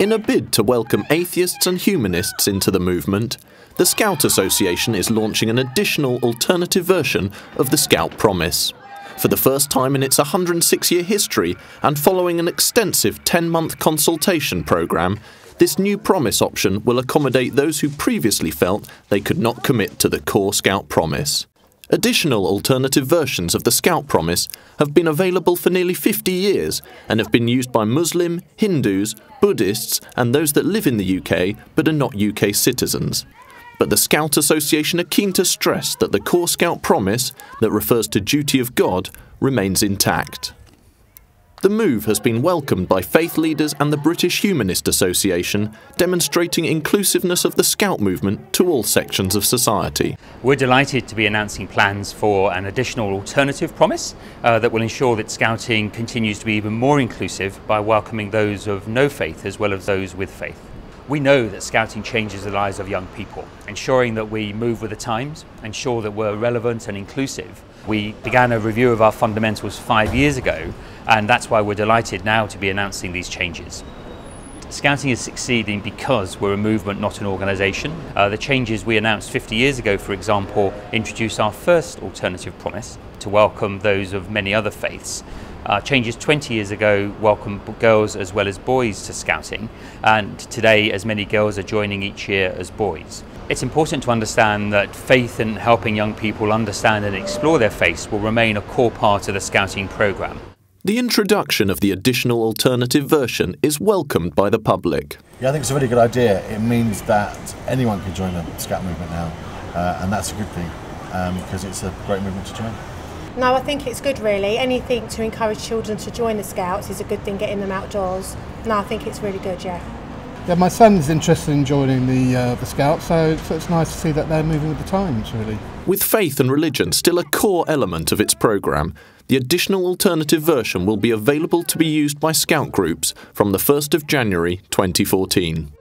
In a bid to welcome atheists and humanists into the movement, the Scout Association is launching an additional alternative version of the Scout Promise. For the first time in its 106-year history, and following an extensive 10-month consultation programme, this new promise option will accommodate those who previously felt they could not commit to the core Scout Promise. Additional alternative versions of the Scout Promise have been available for nearly 50 years and have been used by Muslim, Hindus, Buddhists and those that live in the UK but are not UK citizens. But the Scout Association are keen to stress that the core Scout Promise, that refers to duty of God, remains intact. The move has been welcomed by faith leaders and the British Humanist Association, demonstrating inclusiveness of the Scout movement to all sections of society. We're delighted to be announcing plans for an additional alternative promise that will ensure that Scouting continues to be even more inclusive by welcoming those of no faith as well as those with faith. We know that Scouting changes the lives of young people, ensuring that we move with the times, ensure that we're relevant and inclusive. We began a review of our fundamentals 5 years ago, and that's why we're delighted now to be announcing these changes. Scouting is succeeding because we're a movement, not an organisation. The changes we announced 50 years ago, for example, introduced our first alternative promise to welcome those of many other faiths. Changes 20 years ago welcomed girls as well as boys to Scouting, and today as many girls are joining each year as boys. It's important to understand that faith and helping young people understand and explore their faith will remain a core part of the Scouting programme. The introduction of the additional alternative version is welcomed by the public. Yeah, I think it's a really good idea. It means that anyone can join the Scout movement now, and that's a good thing, because it's a great movement to join. No, I think it's good really. Anything to encourage children to join the Scouts is a good thing, getting them outdoors. No, I think it's really good, yeah. Yeah, my son's interested in joining the Scouts, so it's nice to see that they're moving with the times, really. With faith and religion still a core element of its programme, the additional alternative version will be available to be used by Scout groups from the 1st of January 2014.